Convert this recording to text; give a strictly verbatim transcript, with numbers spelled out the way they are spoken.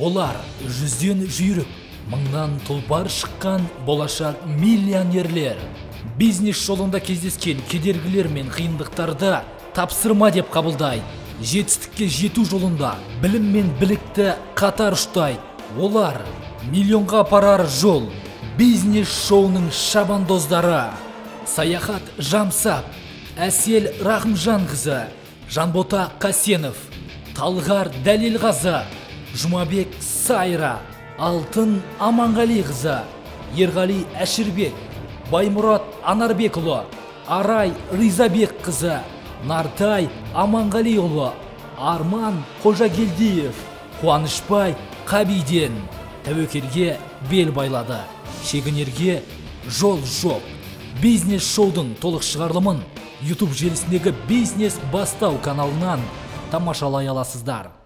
Олар жүзден жүйрік, мыңнан тұлпар шыққан болашақ миллионерлер. Бизнес жолында кездескен кедергілер мен қиындықтарды тапсырма деп қабылдай. Жетістікке жету жолында білім мен білікті қатар ұштай. Олар миллионға апарар жол. Бизнес шоуының шабандоздары. Саяхат Жамсап, Әсел Рахмжан ғызы, Жанбота Касенов, Талғар Дәлелғазы, Жұмабек Сайра, Алтын Аманғали қызы, Ерғали әшірбек, Баймурат Анарбек ұлы, Арай Ризабек қызы, Нартай Аманғали ұлы, Арман қожа, Хуанышбай қабиден тәуекелге бел байлады. Шегінерге жол жоқ. Бизнес шоудың толық шығарылымын YouTube желісіндегі бизнес бастау каналынан тамашалай аласыздар.